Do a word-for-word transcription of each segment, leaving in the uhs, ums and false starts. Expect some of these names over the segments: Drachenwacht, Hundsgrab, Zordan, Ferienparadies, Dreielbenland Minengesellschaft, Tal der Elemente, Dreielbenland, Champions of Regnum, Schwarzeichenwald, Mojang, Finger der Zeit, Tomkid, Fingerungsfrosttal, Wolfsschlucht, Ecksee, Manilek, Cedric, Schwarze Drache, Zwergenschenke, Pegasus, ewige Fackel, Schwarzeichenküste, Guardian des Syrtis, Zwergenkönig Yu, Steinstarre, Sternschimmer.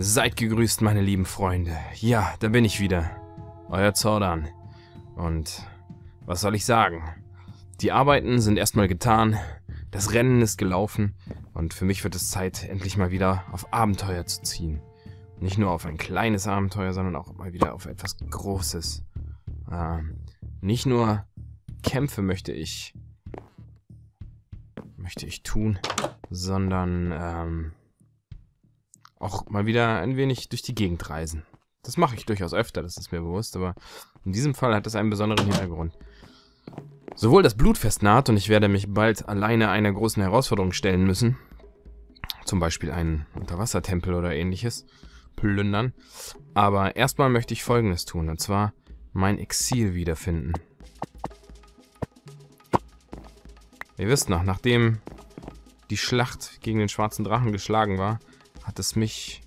Seid gegrüßt, meine lieben Freunde. Ja, da bin ich wieder. Euer Zordan. Und was soll ich sagen? Die Arbeiten sind erstmal getan, das Rennen ist gelaufen und für mich wird es Zeit, endlich mal wieder auf Abenteuer zu ziehen. Nicht nur auf ein kleines Abenteuer, sondern auch mal wieder auf etwas Großes. Ähm, nicht nur Kämpfe möchte ich, möchte ich tun, sondern ähm, auch mal wieder ein wenig durch die Gegend reisen. Das mache ich durchaus öfter, das ist mir bewusst, aber in diesem Fall hat das einen besonderen Hintergrund. Sowohl das Blutfest naht und ich werde mich bald alleine einer großen Herausforderung stellen müssen, zum Beispiel einen Unterwassertempel oder ähnliches plündern, aber erstmal möchte ich Folgendes tun, und zwar mein Exil wiederfinden. Ihr wisst noch, nachdem die Schlacht gegen den Schwarzen Drachen geschlagen war, hat es mich,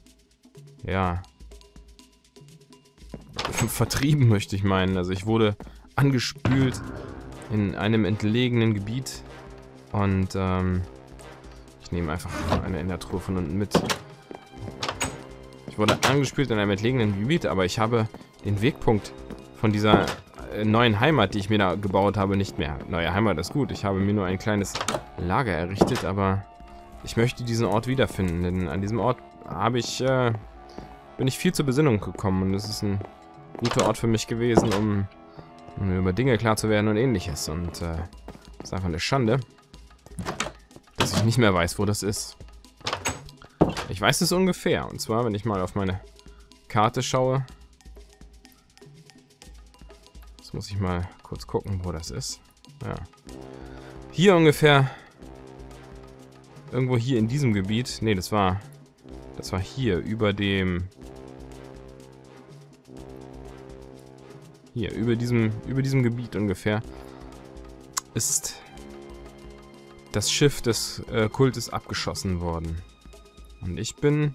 ja, vertrieben, möchte ich meinen. Also ich wurde angespült in einem entlegenen Gebiet und ähm, ich nehme einfach eine in der Truhe von unten mit. Ich wurde angespült in einem entlegenen Gebiet, aber ich habe den Wegpunkt von dieser neuen Heimat, die ich mir da gebaut habe, nicht mehr. Neue Heimat ist gut, ich habe mir nur ein kleines Lager errichtet, aber ich möchte diesen Ort wiederfinden, denn an diesem Ort habe ich, äh, bin ich viel zur Besinnung gekommen und es ist ein guter Ort für mich gewesen, um, um über Dinge klar zu werden und ähnliches. Und äh, das ist einfach eine Schande, dass ich nicht mehr weiß, wo das ist. Ich weiß es ungefähr, und zwar, wenn ich mal auf meine Karte schaue. Jetzt muss ich mal kurz gucken, wo das ist. Ja. Hier ungefähr. Irgendwo hier in diesem Gebiet. Ne, das war... Das war hier, über dem... Hier, über diesem, über diesem Gebiet ungefähr ist das Schiff des äh, Kultes abgeschossen worden. Und ich bin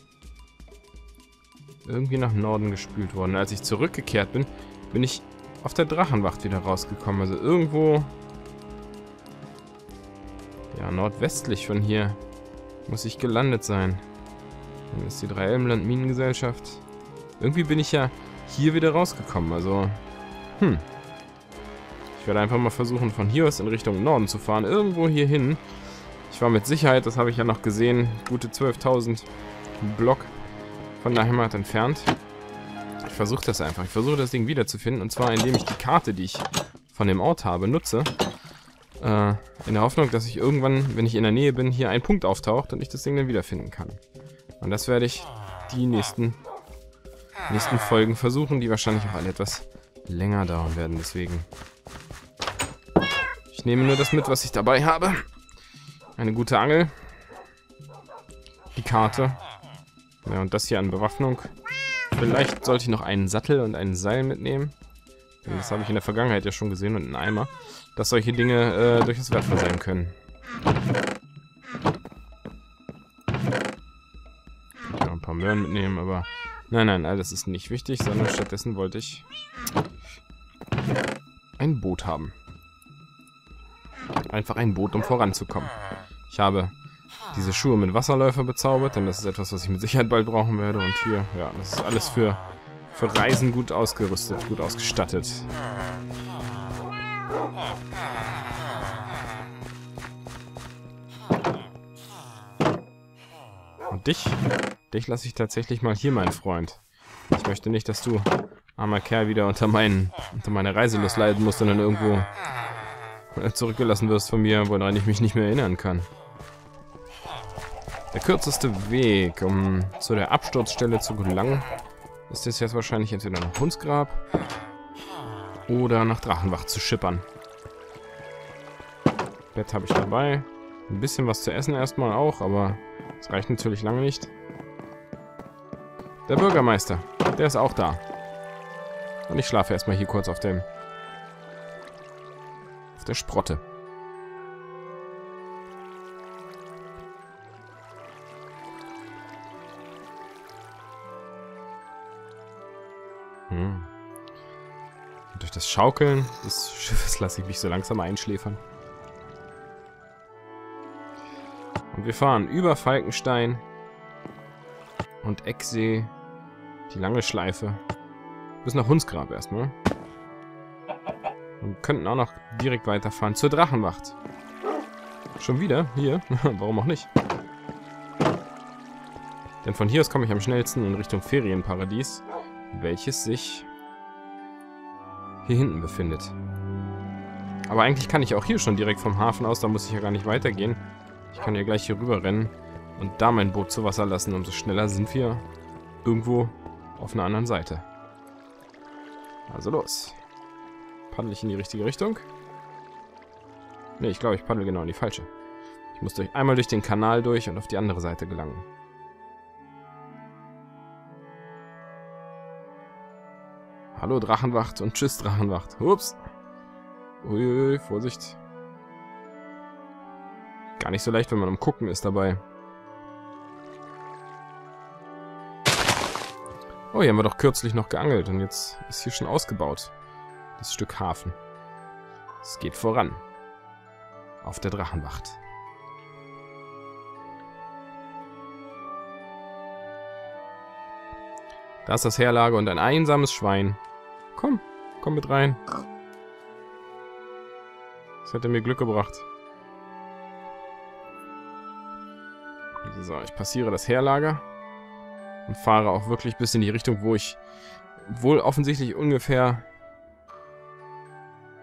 irgendwie nach Norden gespült worden. Als ich zurückgekehrt bin, bin ich auf der Drachenwacht wieder rausgekommen. Also irgendwo... Ja, nordwestlich von hier muss ich gelandet sein. Dann ist die Dreielbenland Minengesellschaft. Irgendwie bin ich ja hier wieder rausgekommen, also... Hm. Ich werde einfach mal versuchen, von hier aus in Richtung Norden zu fahren. Irgendwo hier hin. Ich war mit Sicherheit, das habe ich ja noch gesehen, gute zwölftausend Block von der Heimat entfernt. Ich versuche das einfach. Ich versuche das Ding wiederzufinden. Und zwar, indem ich die Karte, die ich von dem Ort habe, nutze. Äh, in der Hoffnung, dass ich irgendwann, wenn ich in der Nähe bin, hier ein Punkt auftaucht und ich das Ding dann wiederfinden kann. Und das werde ich die nächsten, nächsten Folgen versuchen, die wahrscheinlich auch alle etwas länger dauern werden, deswegen. Ich nehme nur das mit, was ich dabei habe. Eine gute Angel. Die Karte. Ja, und das hier an Bewaffnung. Vielleicht sollte ich noch einen Sattel und einen Seil mitnehmen. Das habe ich in der Vergangenheit ja schon gesehen und einen Eimer. Dass solche Dinge äh, durchaus wertvoll sein können. Ich kann noch ein paar Möhren mitnehmen, aber... Nein, nein, all das ist nicht wichtig, sondern stattdessen wollte ich ein Boot haben. Einfach ein Boot, um voranzukommen. Ich habe diese Schuhe mit Wasserläufer bezaubert, denn das ist etwas, was ich mit Sicherheit bald brauchen werde. Und hier, ja, das ist alles für, für Reisen gut ausgerüstet, gut ausgestattet. Und dich? Dich lasse ich tatsächlich mal hier, mein Freund. Ich möchte nicht, dass du, armer Kerl, wieder unter meinen, unter meiner Reiselust leiden musst und dann irgendwo zurückgelassen wirst von mir, woran ich mich nicht mehr erinnern kann. Der kürzeste Weg, um zu der Absturzstelle zu gelangen, ist es jetzt wahrscheinlich entweder nach Hundsgrab oder nach Drachenwacht zu schippern. Bett habe ich dabei. Ein bisschen was zu essen erstmal auch, aber es reicht natürlich lange nicht. Der Bürgermeister, der ist auch da. Und ich schlafe erstmal hier kurz auf dem... auf der Sprotte. Hm. Und durch das Schaukeln des Schiffes lasse ich mich so langsam einschläfern. Und wir fahren über Falkenstein und Ecksee. Die lange Schleife. Bis nach Hundsgrab erstmal. Und könnten auch noch direkt weiterfahren zur Drachenwacht. Schon wieder? Hier? Warum auch nicht? Denn von hier aus komme ich am schnellsten in Richtung Ferienparadies, welches sich hier hinten befindet. Aber eigentlich kann ich auch hier schon direkt vom Hafen aus, da muss ich ja gar nicht weitergehen. Ich kann ja gleich hier rüber rennen und da mein Boot zu Wasser lassen. Umso schneller sind wir irgendwo auf einer anderen Seite. Also los. Paddel ich in die richtige Richtung? Ne, ich glaube, ich paddel genau in die falsche. Ich muss durch, einmal durch den Kanal durch und auf die andere Seite gelangen. Hallo Drachenwacht und tschüss Drachenwacht. Ups. Uiuiui, Vorsicht. Gar nicht so leicht, wenn man am Gucken ist dabei. Oh, hier haben wir doch kürzlich noch geangelt und jetzt ist hier schon ausgebaut. Das Stück Hafen. Es geht voran. Auf der Drachenwacht. Da ist das Heerlager und ein einsames Schwein. Komm, komm mit rein. Das hätte mir Glück gebracht. So, ich passiere das Heerlager und fahre auch wirklich bis in die Richtung, wo ich wohl offensichtlich ungefähr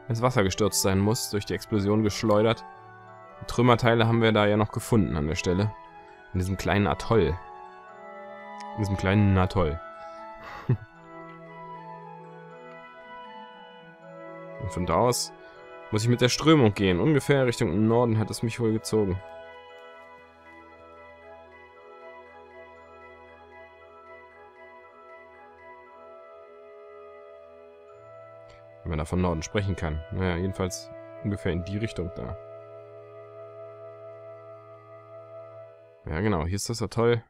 ins Wasser gestürzt sein muss, durch die Explosion geschleudert. Und Trümmerteile haben wir da ja noch gefunden an der Stelle. In diesem kleinen Atoll. In diesem kleinen Atoll. Und von da aus muss ich mit der Strömung gehen. Ungefähr Richtung Norden hat es mich wohl gezogen. Wenn man da von Norden sprechen kann. Naja, jedenfalls ungefähr in die Richtung da. Ja genau, hier ist das Atoll.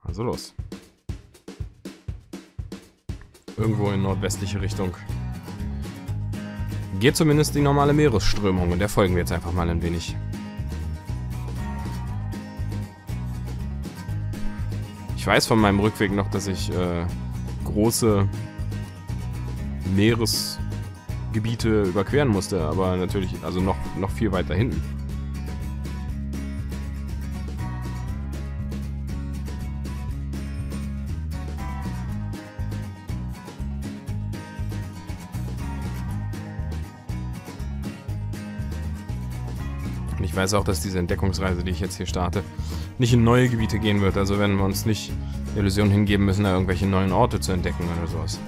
Also los. Irgendwo in nordwestliche Richtung. Geht zumindest die normale Meeresströmung und der folgen wir jetzt einfach mal ein wenig. Ich weiß von meinem Rückweg noch, dass ich äh, große Meeresgebiete überqueren musste, aber natürlich, also noch, noch viel weiter hinten. Und ich weiß auch, dass diese Entdeckungsreise, die ich jetzt hier starte, nicht in neue Gebiete gehen wird, also werden wir uns nicht der Illusion hingeben müssen, da irgendwelche neuen Orte zu entdecken oder sowas.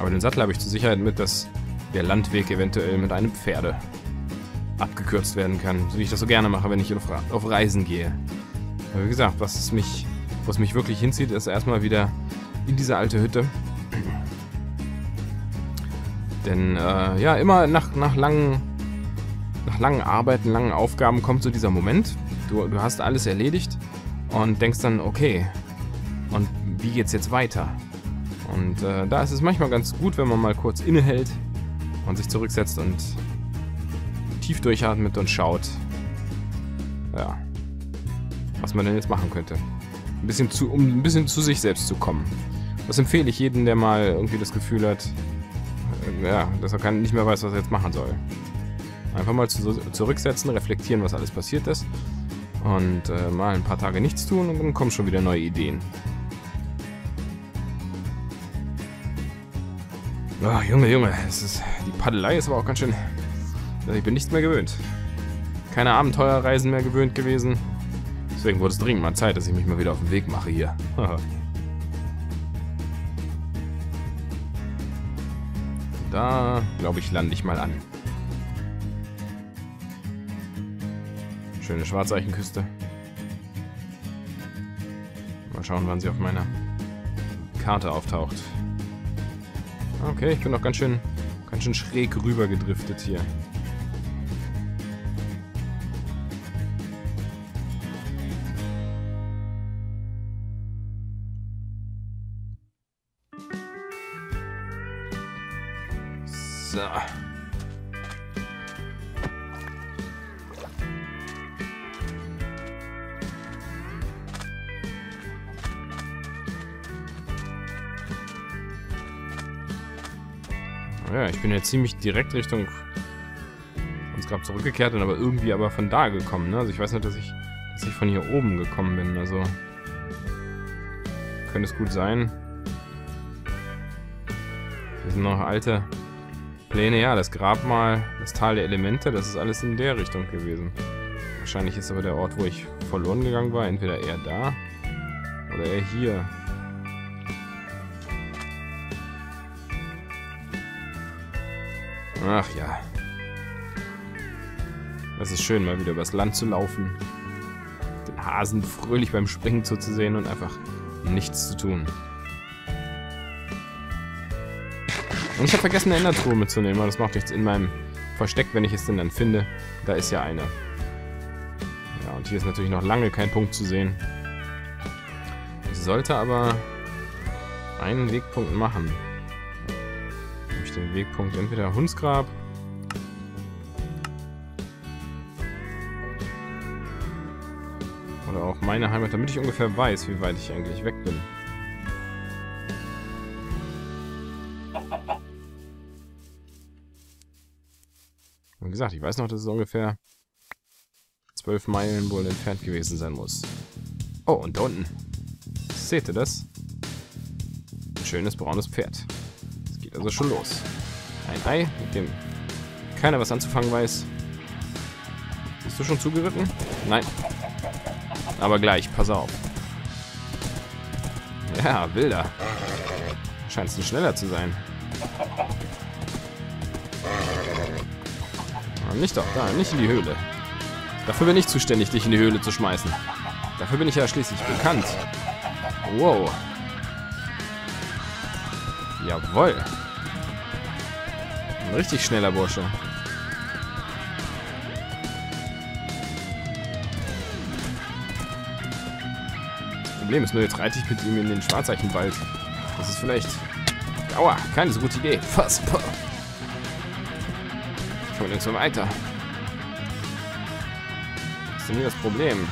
Aber den Sattel habe ich zur Sicherheit mit, dass der Landweg eventuell mit einem Pferde abgekürzt werden kann. So wie ich das so gerne mache, wenn ich auf, auf Reisen gehe. Aber wie gesagt, was, es mich, was mich wirklich hinzieht, ist erstmal wieder in diese alte Hütte. Denn äh, ja, immer nach, nach, langen, nach langen Arbeiten, langen Aufgaben kommt so dieser Moment. Du, du hast alles erledigt und denkst dann, okay, und wie geht's jetzt weiter? Und äh, da ist es manchmal ganz gut, wenn man mal kurz innehält und sich zurücksetzt und tief durchatmet und schaut, ja, was man denn jetzt machen könnte. Ein bisschen zu, um ein bisschen zu sich selbst zu kommen. Das empfehle ich jedem, der mal irgendwie das Gefühl hat, äh, ja, dass er kann, nicht mehr weiß, was er jetzt machen soll. Einfach mal zu, zurücksetzen, reflektieren, was alles passiert ist und äh, mal ein paar Tage nichts tun und dann kommen schon wieder neue Ideen. Oh, Junge, Junge, es ist, die Paddelei ist aber auch ganz schön... Ich bin nichts mehr gewöhnt. Keine Abenteuerreisen mehr gewöhnt gewesen. Deswegen wurde es dringend mal Zeit, dass ich mich mal wieder auf den Weg mache hier. Da, glaube ich, lande ich mal an. Schöne Schwarzeichenküste. Mal schauen, wann sie auf meiner Karte auftaucht. Okay, ich bin auch ganz schön, ganz schön schräg rüber gedriftet hier. So. Ja, ich bin jetzt ziemlich direkt Richtung Hundsgrab zurückgekehrt und aber irgendwie aber von da gekommen, ne? Also ich weiß nicht, dass ich, dass ich von hier oben gekommen bin, also könnte es gut sein. Hier sind noch alte Pläne, ja, das Grabmal, das Tal der Elemente, das ist alles in der Richtung gewesen. Wahrscheinlich ist aber der Ort, wo ich verloren gegangen war, entweder eher da oder eher hier. Ach ja. Es ist schön, mal wieder übers Land zu laufen, den Hasen fröhlich beim Springen zuzusehen und einfach nichts zu tun. Und ich habe vergessen, eine Endertruhe mitzunehmen, aber das macht nichts. In meinem Versteck, wenn ich es denn dann finde, da ist ja eine. Ja, und hier ist natürlich noch lange kein Punkt zu sehen. Ich sollte aber einen Wegpunkt machen. Habe ich den Wegpunkt entweder Hundsgrab oder auch meine Heimat, damit ich ungefähr weiß, wie weit ich eigentlich weg bin. Wie gesagt, ich weiß noch, dass es ungefähr zwölf Meilen wohl entfernt gewesen sein muss. Oh, und da unten. Seht ihr das? Ein schönes braunes Pferd. Es geht also schon los. Ein Ei, mit dem keiner was anzufangen weiß. Bist du schon zugeritten? Nein. Aber gleich, pass auf. Ja, wilder. Scheint es schneller zu sein. Nicht doch, da, nicht in die Höhle. Dafür bin ich zuständig, dich in die Höhle zu schmeißen. Dafür bin ich ja schließlich bekannt. Wow. Jawohl. Ein richtig schneller Bursche. Das Problem ist nur, jetzt reite ich mit ihm in den Schwarzeichenwald. Das ist vielleicht... Aua, keine so gute Idee. Fass. Kommen wir so weiter. Was ist denn hier das Problem?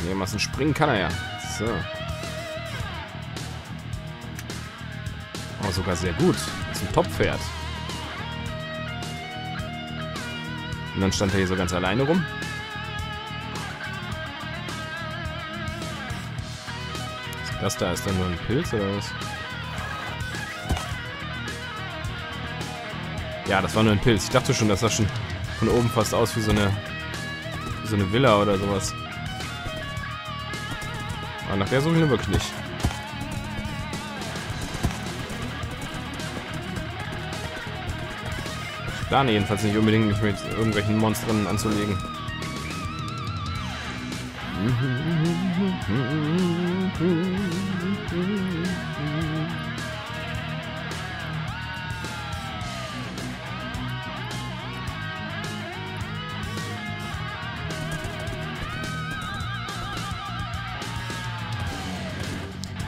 Einigermaßen springen kann er ja. So. Oh, sogar sehr gut. Das ist ein Top-Pferd. Und dann stand er hier so ganz alleine rum. Das da ist dann nur ein Pilz oder was? Ja, das war nur ein Pilz. Ich dachte schon, das sah schon von oben fast aus wie so eine, wie so eine Villa oder sowas. Aber nach der suche ich nur wirklich nicht. Ich plane jedenfalls nicht unbedingt, mich mit irgendwelchen Monstern anzulegen.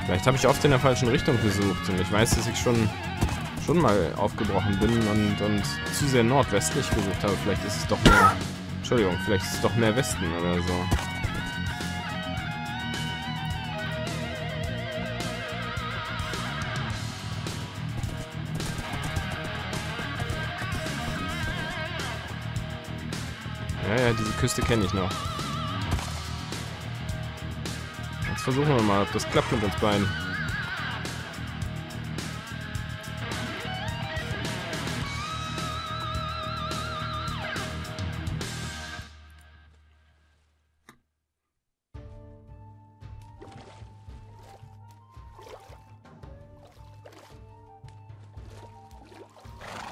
Vielleicht habe ich oft in der falschen Richtung gesucht und ich weiß, dass ich schon... schon mal aufgebrochen bin und, und zu sehr nordwestlich gesucht habe. Vielleicht ist es doch mehr... Entschuldigung, vielleicht ist es doch mehr Westen oder so. Ja, ja, diese Küste kenne ich noch. Jetzt versuchen wir mal, ob das klappt mit uns beiden.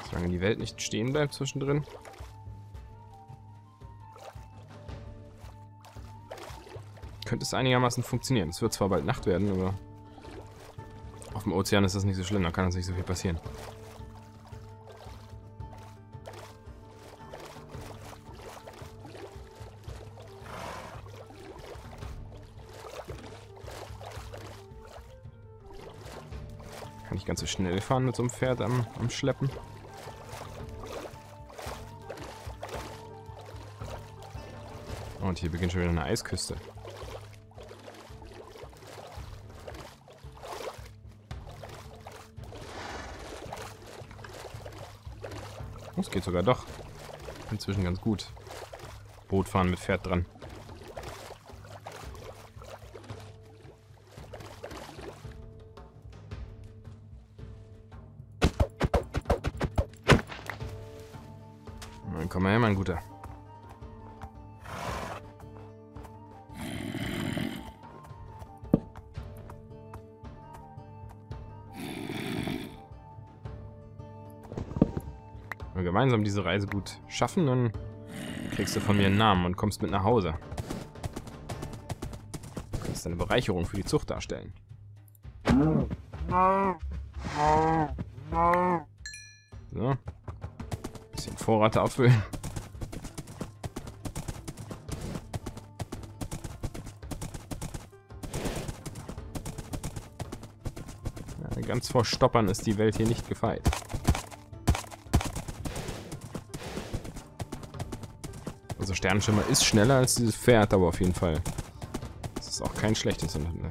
Solange die Welt nicht stehen bleibt zwischendrin. Könnte es einigermaßen funktionieren. Es wird zwar bald Nacht werden, aber auf dem Ozean ist das nicht so schlimm, da kann uns nicht so viel passieren. Kann ich ganz so schnell fahren mit so einem Pferd am, am Schleppen. Und hier beginnt schon wieder eine Eisküste. Das geht sogar doch. Inzwischen ganz gut. Boot fahren mit Pferd dran. Dann komm mal her, mein Guter. Wenn wir gemeinsam diese Reise gut schaffen, dann kriegst du von mir einen Namen und kommst mit nach Hause. Du kannst eine Bereicherung für die Zucht darstellen. So. Bisschen Vorrat auffüllen. Ja, ganz vor Stoppern ist die Welt hier nicht gefeit. Also Sternschimmer ist schneller als dieses Pferd, aber auf jeden Fall. Das ist auch kein schlechtes Unternehmen.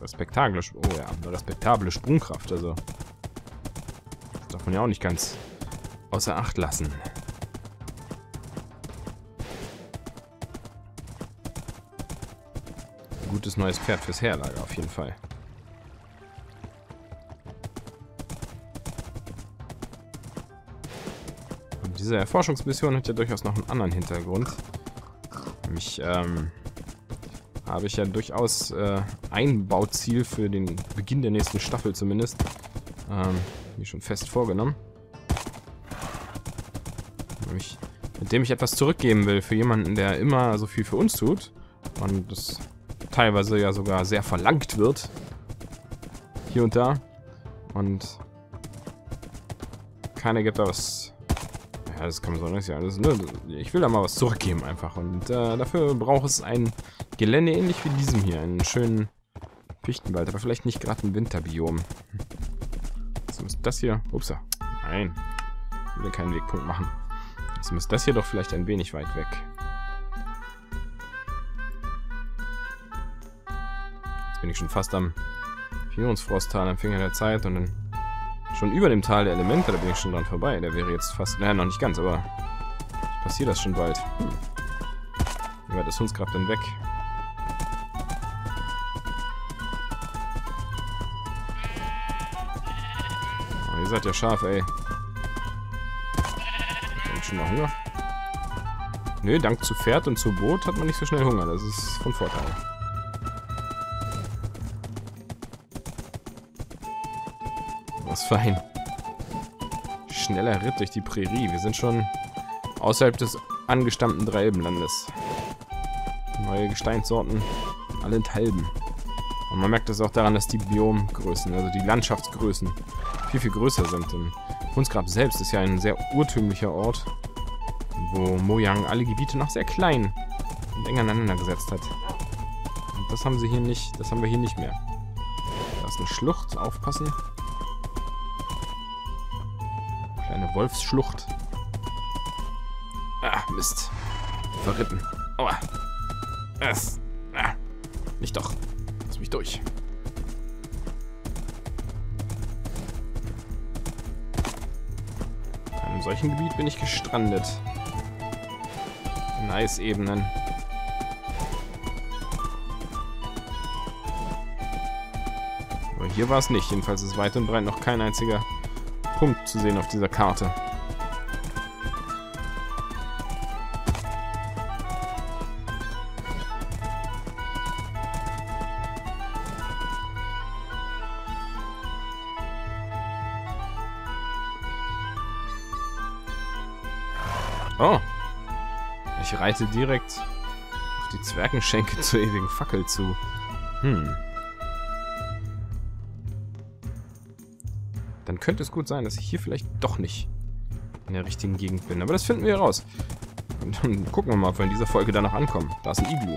Respektable, oh ja, eine respektable Sprungkraft, also. Das darf man ja auch nicht ganz außer Acht lassen. Ein gutes neues Pferd fürs Heerlager auf jeden Fall. Diese Erforschungsmission hat ja durchaus noch einen anderen Hintergrund. Nämlich ähm, habe ich ja durchaus äh, ein Bauziel für den Beginn der nächsten Staffel zumindest ähm, mir schon fest vorgenommen. Nämlich, mit dem ich etwas zurückgeben will für jemanden, der immer so viel für uns tut und das teilweise ja sogar sehr verlangt wird. Hier und da. Und keiner gibt da was. Ja, das kann man so nicht sagen. Ne, ich will da mal was zurückgeben einfach. Und äh, dafür braucht es ein Gelände ähnlich wie diesem hier. Einen schönen Fichtenwald, aber vielleicht nicht gerade ein Winterbiom. Jetzt müsste das hier... Upsa. Nein. Ich will keinen Wegpunkt machen. Jetzt müsste das hier doch vielleicht ein wenig weit weg. Jetzt bin ich schon fast am Fingerungsfrosttal, am Finger der Zeit und dann... Schon über dem Tal der Elemente, da bin ich schon dran vorbei. Der wäre jetzt fast, naja, noch nicht ganz, aber passiert das schon bald. Hm. Wie weit ist Hundsgrab denn weg? Oh, ihr seid ja scharf, ey. Hab ich schon mal Hunger? Nö, dank zu Pferd und zu Boot hat man nicht so schnell Hunger. Das ist von Vorteil. Fein. Schneller Ritt durch die Prärie. Wir sind schon außerhalb des angestammten Dreielbenlandes. Neue Gesteinssorten, alle enthalben. Und man merkt das auch daran, dass die Biomgrößen, also die Landschaftsgrößen, viel, viel größer sind. Und Hundsgrab selbst ist ja ein sehr urtümlicher Ort, wo Mojang alle Gebiete noch sehr klein und eng aneinander gesetzt hat. Und das haben sie hier nicht, das haben wir hier nicht mehr. Da ist eine Schlucht, aufpassen. Eine Wolfsschlucht. Ah, Mist. Verrippen. Aua. Es. Ah. Nicht doch. Lass mich durch. In einem solchen Gebiet bin ich gestrandet. In Eisebenen. Aber hier war es nicht. Jedenfalls ist weit und breit noch kein einziger Punkt zu sehen auf dieser Karte. Oh! Ich reite direkt auf die Zwergenschenke zur ewigen Fackel zu. Hm. Dann könnte es gut sein, dass ich hier vielleicht doch nicht in der richtigen Gegend bin. Aber das finden wir raus. Und dann gucken wir mal, ob wir in dieser Folge da noch ankommen. Da ist ein Iglu.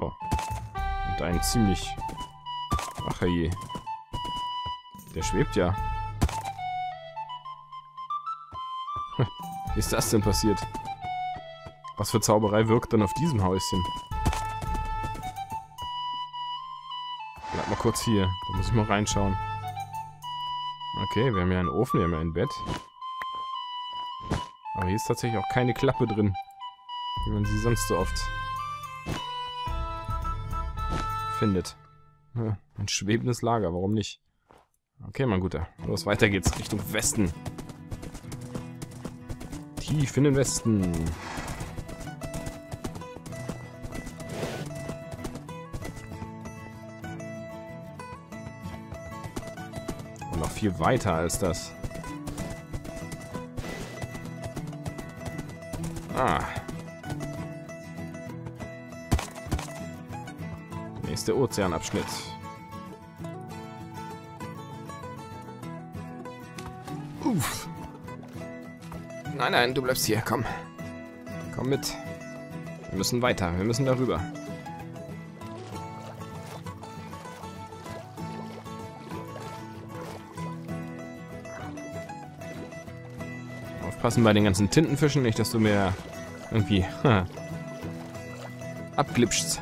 Oh. Und ein ziemlich... Ach je. Der schwebt ja. Wie ist das denn passiert? Was für Zauberei wirkt dann auf diesem Häuschen? Bleib mal kurz hier. Da muss ich mal reinschauen. Okay, wir haben ja einen Ofen, wir haben ja ein Bett. Aber hier ist tatsächlich auch keine Klappe drin. Wie man sie sonst so oft findet. Ein schwebendes Lager, warum nicht? Okay, mein Guter. Los, weiter geht's. Richtung Westen. Tief in den Westen. Und noch viel weiter als das. Ah. Nächster Ozeanabschnitt. Uff. Nein, nein, du bleibst hier. Komm. Komm mit. Wir müssen weiter. Wir müssen darüber. Aufpassen bei den ganzen Tintenfischen nicht, dass du mir irgendwie ha, abglitschst.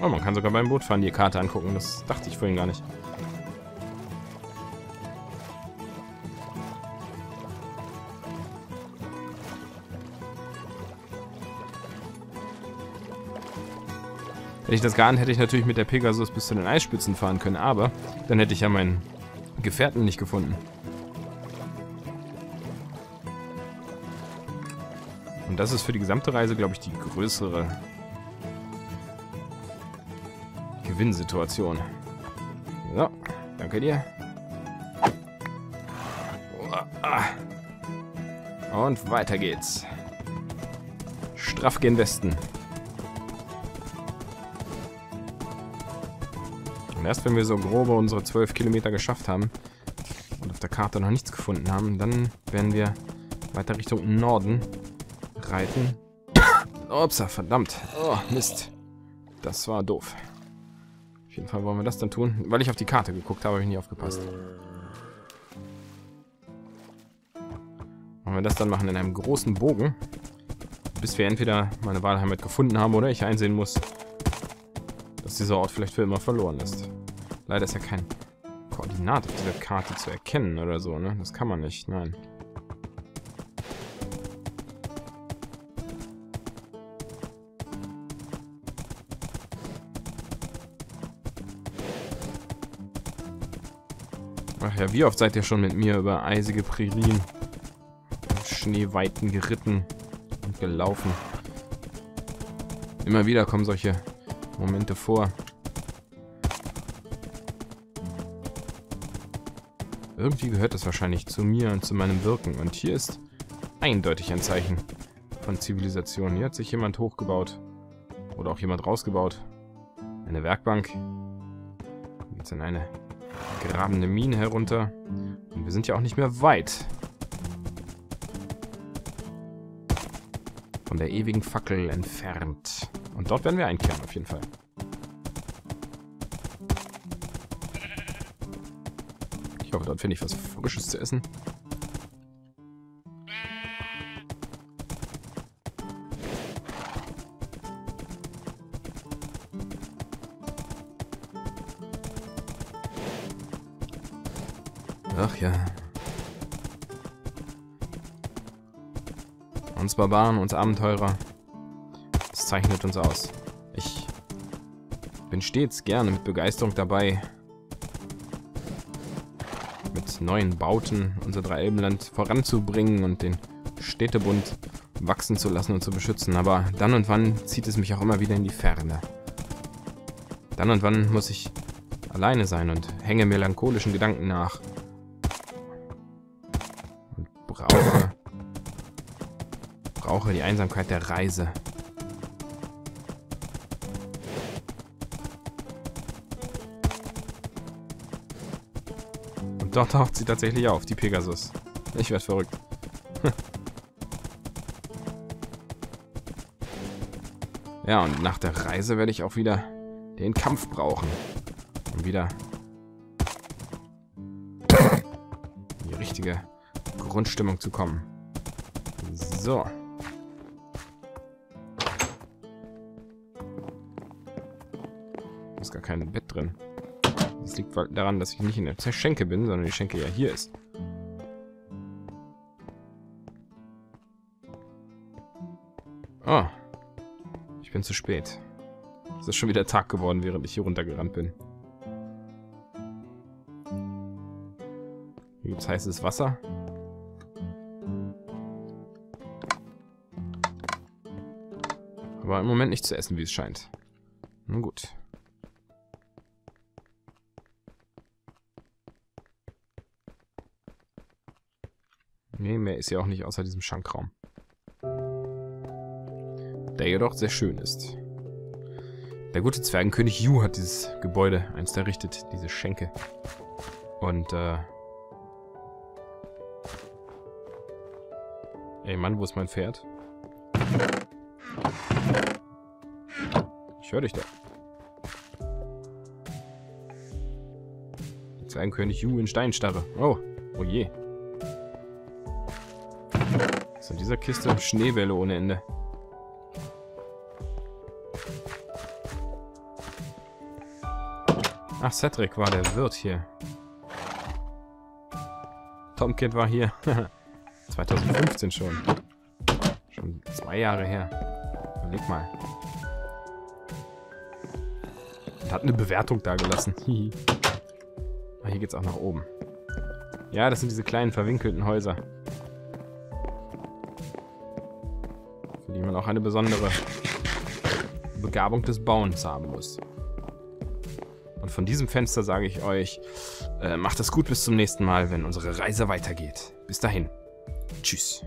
Oh, man kann sogar beim Bootfahren die Karte angucken. Das dachte ich vorhin gar nicht. Hätte ich das geahnt, hätte ich natürlich mit der Pegasus bis zu den Eisspitzen fahren können, aber dann hätte ich ja meinen Gefährten nicht gefunden. Und das ist für die gesamte Reise, glaube ich, die größere Win-Situation. So, danke dir. Und weiter geht's. Straff gen Westen. Und erst wenn wir so grobe unsere zwölf Kilometer geschafft haben und auf der Karte noch nichts gefunden haben, dann werden wir weiter Richtung Norden reiten. Upsa, verdammt. Oh, Mist. Das war doof. Auf jeden Fall wollen wir das dann tun. Weil ich auf die Karte geguckt habe, habe ich nicht aufgepasst. Wollen wir das dann machen in einem großen Bogen, bis wir entweder meine Wahlheimat gefunden haben oder ich einsehen muss, dass dieser Ort vielleicht für immer verloren ist. Leider ist ja kein Koordinat auf dieser Karte zu erkennen oder so, ne? Das kann man nicht, nein. Ach ja, wie oft seid ihr schon mit mir über eisige Prärien, Schneeweiten geritten und gelaufen? Immer wieder kommen solche Momente vor. Irgendwie gehört das wahrscheinlich zu mir und zu meinem Wirken. Und hier ist eindeutig ein Zeichen von Zivilisation. Hier hat sich jemand hochgebaut oder auch jemand rausgebaut. Eine Werkbank. Jetzt in eine grabende Minen herunter. Und wir sind ja auch nicht mehr weit von der ewigen Fackel entfernt. Und dort werden wir einkehren, auf jeden Fall. Ich hoffe, dort finde ich was Frisches zu essen. Ach ja. Uns Barbaren, uns Abenteurer. Das zeichnet uns aus. Ich bin stets gerne mit Begeisterung dabei, mit neuen Bauten unser Dreielbenland voranzubringen und den Städtebund wachsen zu lassen und zu beschützen. Aber dann und wann zieht es mich auch immer wieder in die Ferne. Dann und wann muss ich alleine sein und hänge melancholischen Gedanken nach. Brauche, brauche die Einsamkeit der Reise. Da taucht sie tatsächlich auf, die Pegasus. Ich werd verrückt. Ja, und nach der Reise werde ich auch wieder den Kampf brauchen. Um wieder in die richtige Grundstimmung zu kommen. So. Da ist gar kein Bett drin. Das liegt daran, dass ich nicht in der Schenke bin, sondern die Schenke ja hier ist. Oh. Ich bin zu spät. Es ist schon wieder Tag geworden, während ich hier runtergerannt bin. Hier gibt es heißes Wasser. Aber im Moment nicht zu essen, wie es scheint. Nun gut. Nee, mehr ist ja auch nicht außer diesem Schankraum. Der jedoch sehr schön ist. Der gute Zwergenkönig Yu hat dieses Gebäude einst errichtet, diese Schenke. Und, äh... ey Mann, wo ist mein Pferd? Ich höre dich da. Zwergenkönig Yu in Steinstarre. Oh, oh je. So, in dieser Kiste Schneebälle ohne Ende. Ach, Cedric war der Wirt hier. Tomkid war hier. zwanzig fünfzehn schon. Schon zwei Jahre her. Überleg mal. Und hat eine Bewertung dagelassen. Ah, hier geht's auch nach oben. Ja, das sind diese kleinen verwinkelten Häuser. Für die man auch eine besondere Begabung des Bauens haben muss. Von diesem Fenster sage ich euch, äh, macht es gut bis zum nächsten Mal, wenn unsere Reise weitergeht. Bis dahin. Tschüss.